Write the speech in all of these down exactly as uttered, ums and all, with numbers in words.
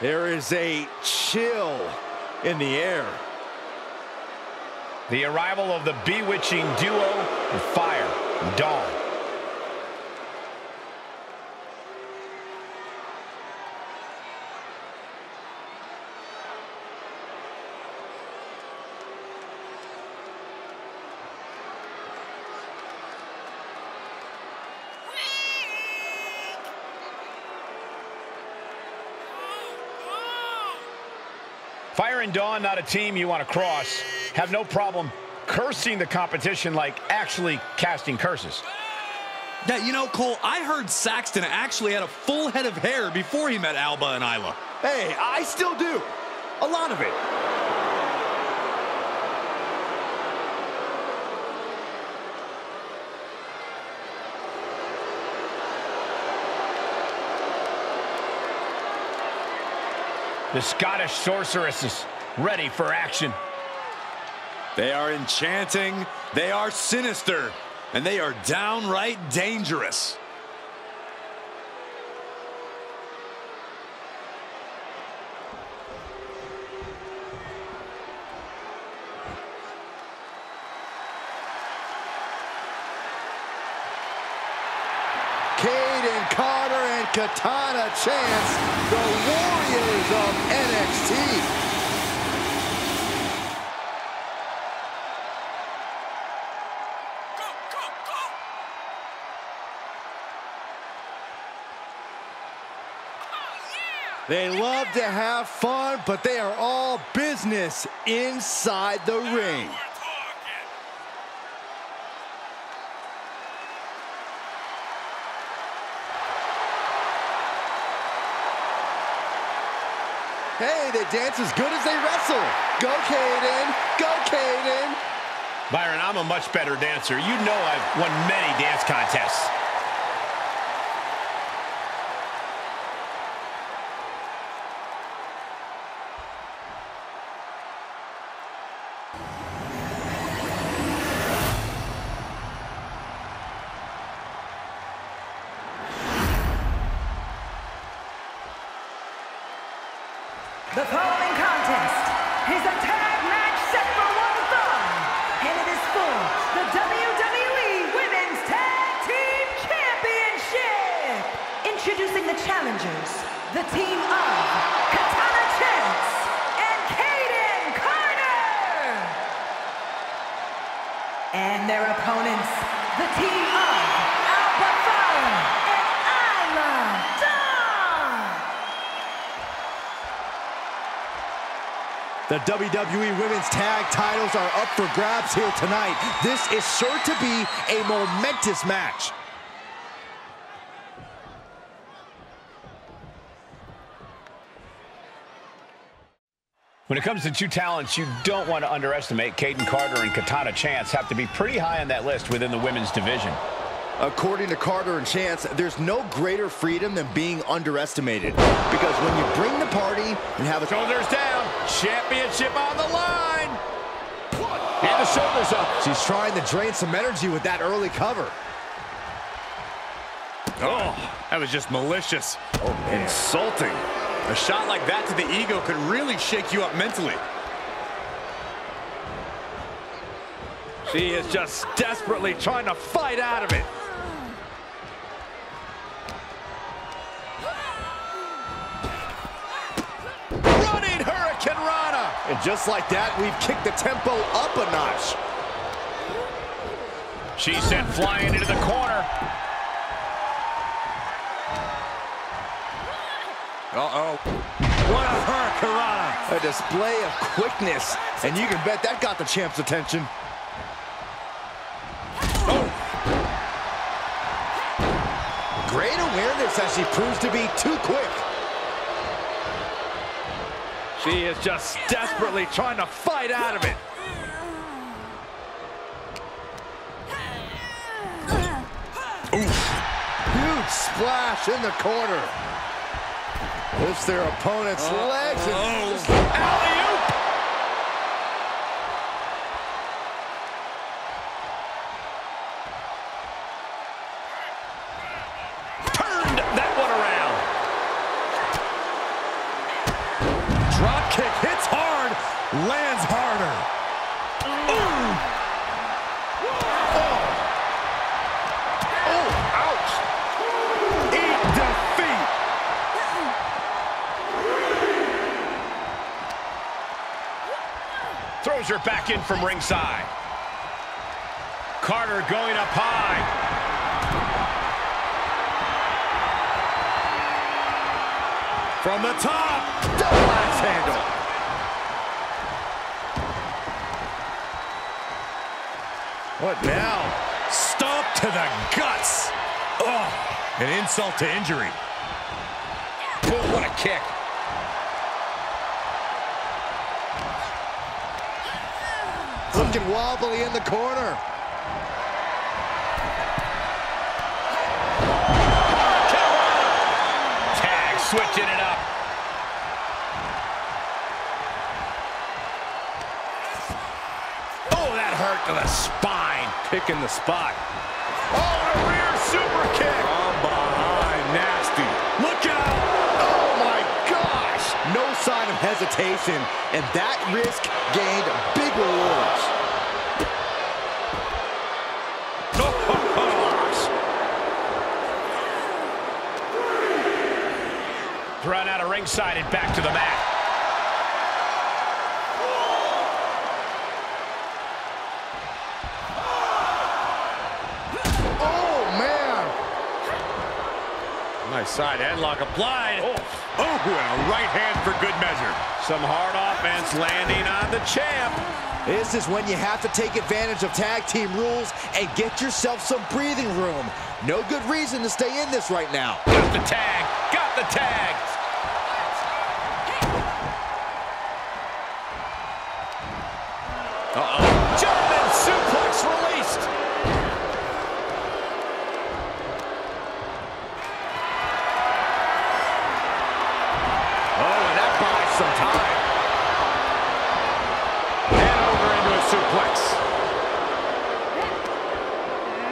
There is a chill in the air. The arrival of the bewitching duo, Fyre and Dawn. Fyre and Dawn, not a team you want to cross. Have no problem cursing the competition, like actually casting curses. Yeah, you know, Cole, I heard Saxton actually had a full head of hair before he met Alba and Isla. Hey, I still do. A lot of it. The Scottish sorceress is ready for action. They are enchanting, they are sinister, and they are downright dangerous. Kayden Carter and Katana Chance, the Warriors of N X T. They love to have fun, but they are all business inside the ring. Hey, they dance as good as they wrestle. Go, Kayden. Go, Kayden. Byron, I'm a much better dancer. You know I've won many dance contests. The following contest is a tag match set for one fall, and it is for the W W E Women's Tag Team Championship. Introducing the challengers, the team of Katana Chance and Kayden Carter. And their opponents, the team of Alba Fyre and Isla Dawn. The W W E Women's Tag titles are up for grabs here tonight. This is sure to be a momentous match. When it comes to two talents you don't want to underestimate, Kayden Carter and Katana Chance have to be pretty high on that list within the women's division. According to Carter and Chance, there's no greater freedom than being underestimated. Because when you bring the party and have a shoulders down, championship on the line. And the shoulders up. She's trying to drain some energy with that early cover. Oh, that was just malicious. Oh, insulting. A shot like that to the ego could really shake you up mentally. She is just desperately trying to fight out of it. Running Hurricane Rana. And just like that, we've kicked the tempo up a notch. She's sent flying into the corner. Uh-oh. What a Hurricane Rana. A display of quickness. And you can bet that got the champ's attention. Great awareness as she proves to be too quick. She is just desperately trying to fight out of it. Oof. Huge splash in the corner. Lifts their opponent's uh, legs. Uh, and oh. Alley-oop! lands harder. Ooh! Oh! Oh, ouch! Eat defeat! Throws her back in from ringside. Carter going up high. From the top, double axe handle. What now? Stomp to the guts. Oh, an insult to injury. Oh, what a kick. Looking wobbly in the corner. Switching it up. Oh, that hurt to the spine. Kicking the spot. Oh, a rear super kick. From behind, nasty. Look out. Oh, my gosh. No sign of hesitation, and that risk gained big rewards. Run out of ringside and back to the mat. Oh, man. Nice side headlock applied. Oh, oh, and a right hand for good measure. Some hard offense landing on the champ. This is when you have to take advantage of tag team rules and get yourself some breathing room. No good reason to stay in this right now. Got the tag. Got the tag. Uh-oh. German suplex released. Oh, and that buys some time. And over into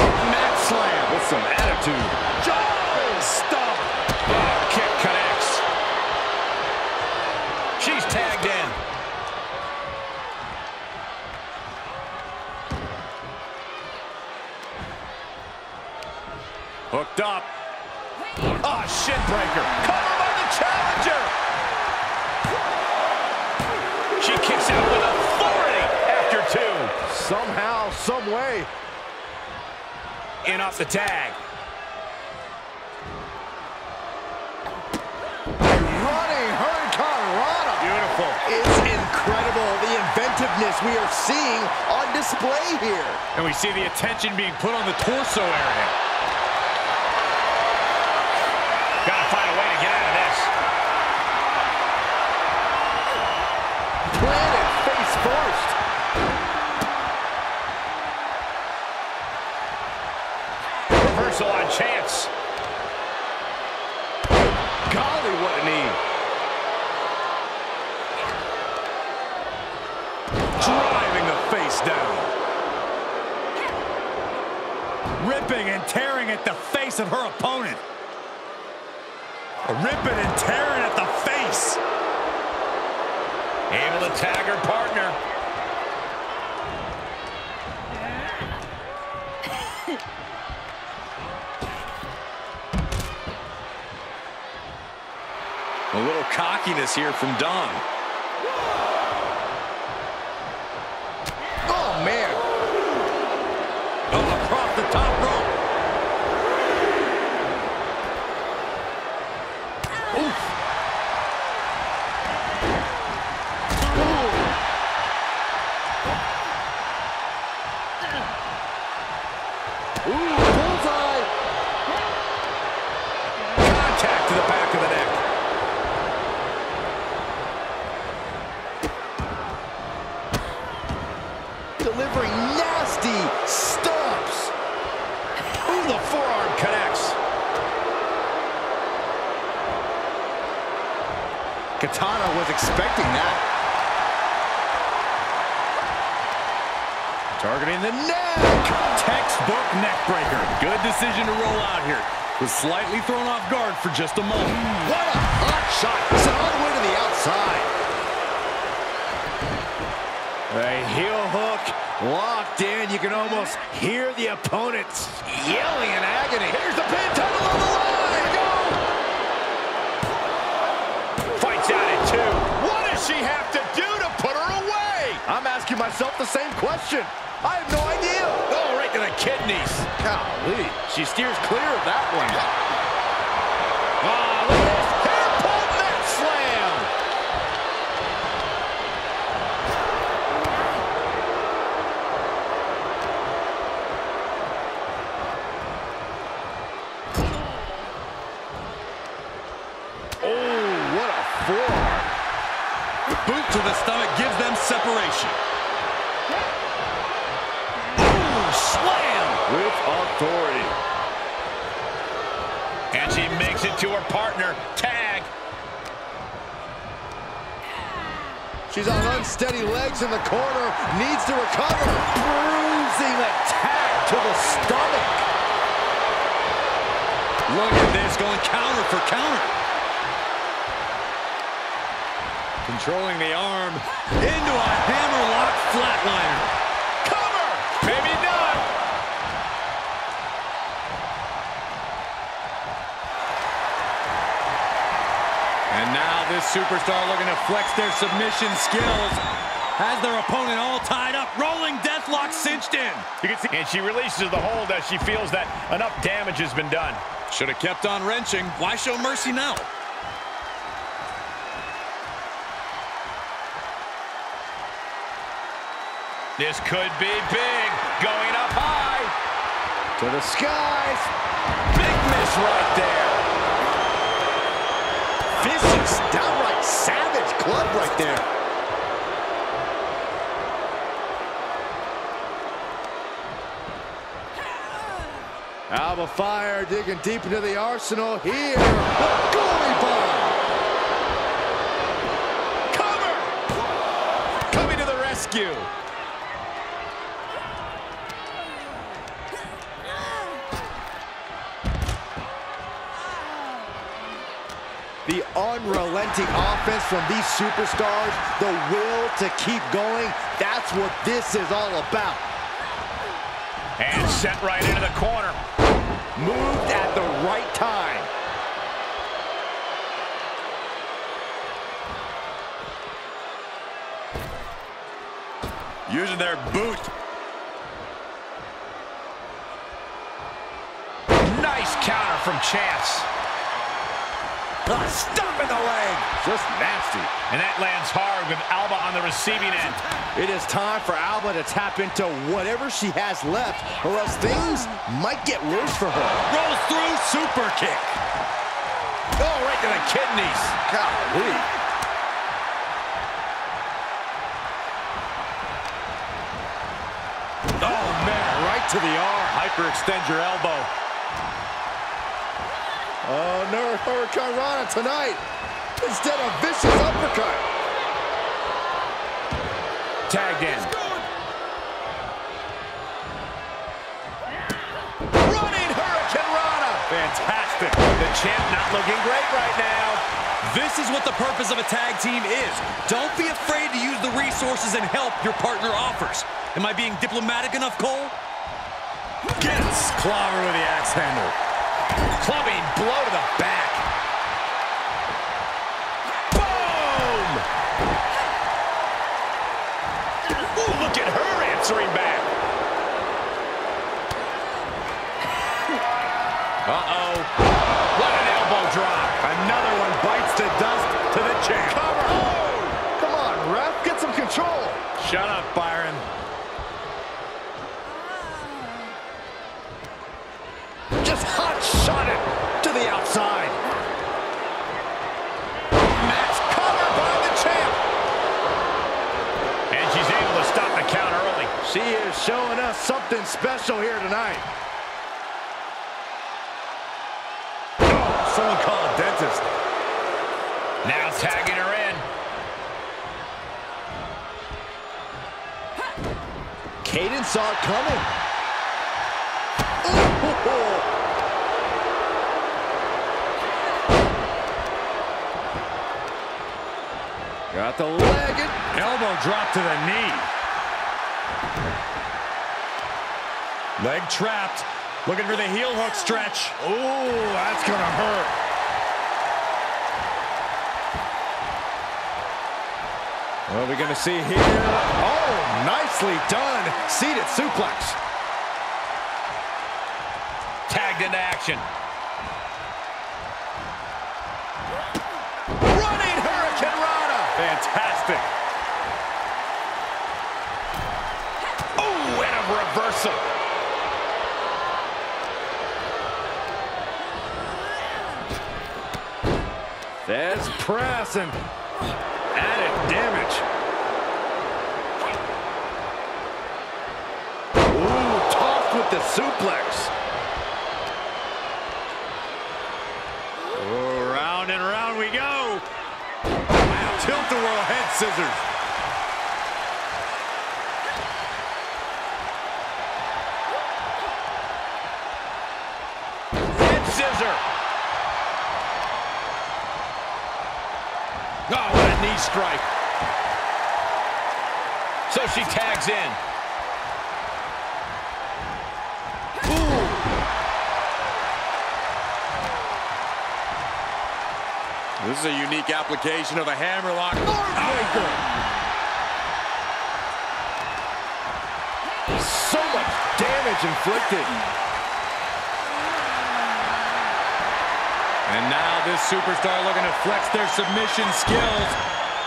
a suplex. Mat slam with some attitude. Giant stomp. Oh, kick connects. She's tagged in. Hooked up. Oh, shit breaker. Cover by the challenger. She kicks out with authority after two. Somehow, some way. In off the tag. A running hurricanrana. Beautiful. It's incredible the inventiveness we are seeing on display here. And we see the attention being put on the torso area. Gotta find a way to get out of this. Planted face first. Reversal on Chance. Golly, what a knee. Driving the face down. Ripping and tearing at the face of her opponent. Ripping and tearing at the face. Able to tag her partner. A little cockiness here from Dawn. Oh, man. Oh, across the top rope. Delivering nasty stomps. Ooh, the forearm connects. Katana was expecting that. Targeting the neck. Textbook neck breaker. Good decision to roll out here. Was slightly thrown off guard for just a moment. What a hot shot. It's all the way to the outside. A heel hook locked in. You can almost hear the opponents yelling in agony. Here's the pin, title on the line. Go! Fights out at two. What does she have to do to put her away? I'm asking myself the same question. I have no idea. Oh, right to the kidneys. Golly. She steers clear of that one. Oh, look at this. Hair pulled net slam. Oh, what a forearm. Boot to the stomach gives them separation. Slam! With authority. And she makes it to her partner. Tag. She's on unsteady legs in the corner. Needs to recover. Bruising attack to the stomach. Look at this. Going counter for counter. Controlling the arm. Into a hammerlock flatliner. Cover! Maybe not. And now this superstar looking to flex their submission skills. Has their opponent all tied up. Rolling deathlock cinched in. You can see, and she releases the hold as she feels that enough damage has been done. Should have kept on wrenching. Why show mercy now? This could be big. Going up high. To the skies. Big miss right there. Vicious, downright savage club right there. Alba Fyre digging deep into the arsenal here. The glory bomb. Cover. Coming to the rescue. The unrelenting offense from these superstars, the will to keep going, that's what this is all about. And set right into the corner. Moved at the right time. Using their boot. Nice counter from Chance. A stomp in the leg. Just nasty. And that lands hard with Alba on the receiving end. It is time for Alba to tap into whatever she has left, or else things might get worse for her. Rolls through, super kick. Oh, right to the kidneys. Golly. Oh, man, right to the arm. Hyperextend your elbow. Oh, no Hurricane Rana tonight. Instead of vicious uppercut. Tagged in. Running Hurricane Rana. Fantastic. The champ not looking great right now. This is what the purpose of a tag team is. Don't be afraid to use the resources and help your partner offers. Am I being diplomatic enough, Cole? Gets clobbered with the axe handle. Clubbing blow to the back. Boom! Ooh, look at her answering back. Uh-oh. What an elbow drop. Another one bites the dust to the champ. Cover. Oh! Come on, ref. Get some control. Shut up, Byron. Hot shot it to the outside. Match covered by the champ. And she's able to stop the count early. She is showing us something special here tonight. Oh, someone call a dentist. Now tagging her in. Kayden saw it coming. Ooh. Got the leg and elbow drop to the knee. Leg trapped. Looking for the heel hook stretch. Ooh, that's going to hurt. What are we going to see here? Oh, nicely done. Seated suplex. Tagged into action. Running Hurricane Rana. Fantastic. Oh, and a reversal. That's press and added damage. Ooh, tossed with the suplex. Oh, round and round we go. Wow, tilt the world head scissors. Oh, what a knee strike. So she tags in. Ooh. This is a unique application of a hammerlock. Lord-maker. Oh. So much damage inflicted. And now this superstar looking to flex their submission skills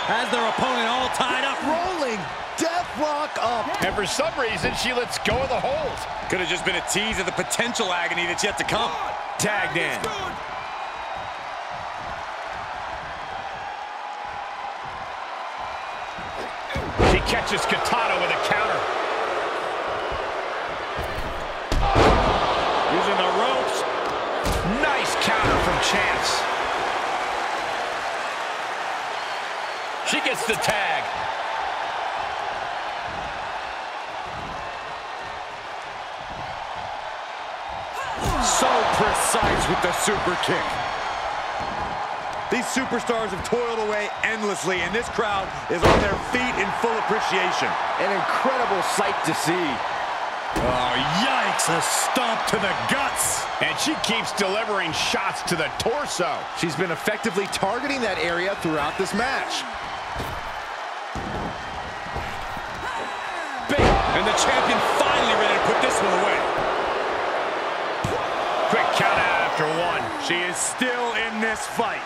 as their opponent all tied up. Rolling deathlock up. And for some reason, she lets go of the hold. Could have just been a tease of the potential agony that's yet to come. Tagged in. She catches Katana with a counter. Using the ropes. Nice counter from Chance. She gets the tag. So precise with the super kick. These superstars have toiled away endlessly, and this crowd is on their feet in full appreciation. An incredible sight to see. Oh, yikes, a stomp to the guts. And she keeps delivering shots to the torso. She's been effectively targeting that area throughout this match. Big, and the champion finally ready to put this one away. Quick count out after one. She is still in this fight.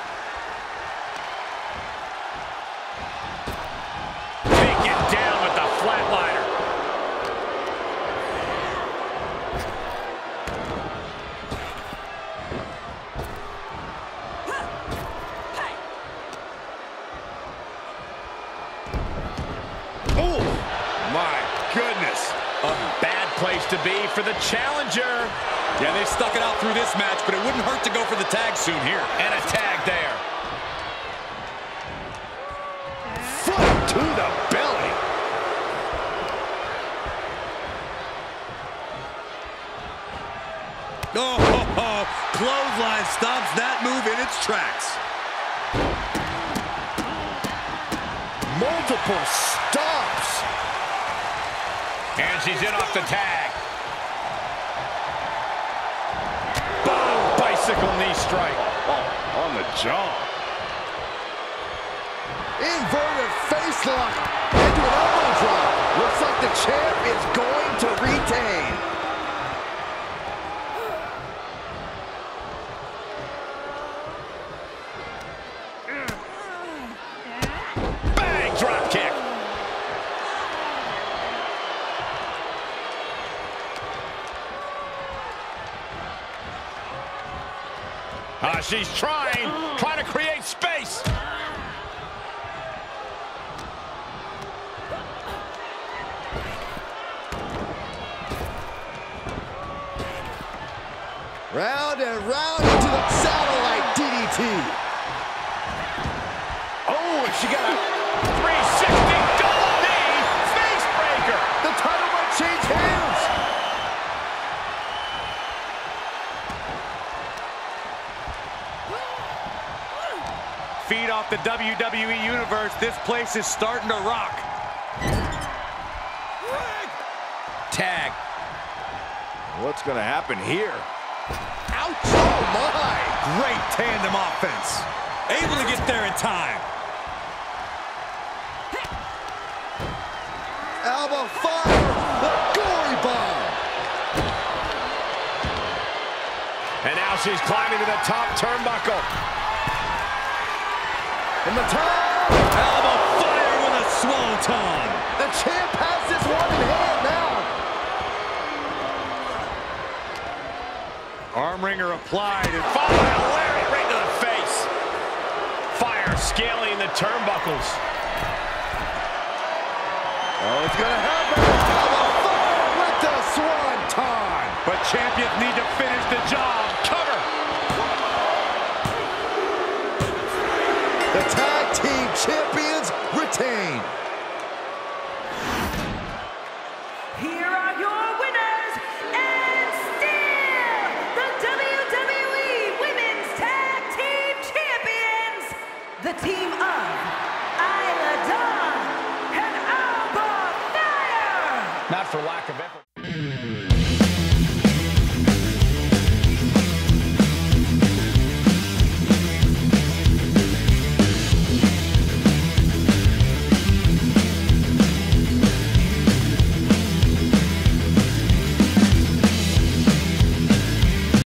Taken down with the flatliner. To be for the challenger. Yeah, they stuck it out through this match, but it wouldn't hurt to go for the tag soon here. And a tag there. Foot to the belly. Oh, ho, ho. Clothesline stops that move in its tracks. Multiple stops. And she's in off the tag. Boom! Bicycle knee strike. Oh, on the jaw. Inverted face lock into an elbow drop. Looks like the champ is going to retain. Bang! Drop kick. Uh, she's trying, trying to create space. Round and round into the satellite D D T. Oh, and she got a three sixty double knee face breaker. The title might change hands. Feed off the W W E Universe. This place is starting to rock. Tag. What's going to happen here? Ouch! Oh, my! Great tandem offense. Able to get there in time. Alba Fyre! Glory bomb! And now she's climbing to the top turnbuckle. And the top! Alba Fyre with a swanton. The champ has this one in hand now. Arm ringer applied and followed by a lariat right to the face. Fyre scaling the turnbuckles. Oh, it's gonna happen! Alba Fyre with the swanton! But champions need to finish the job.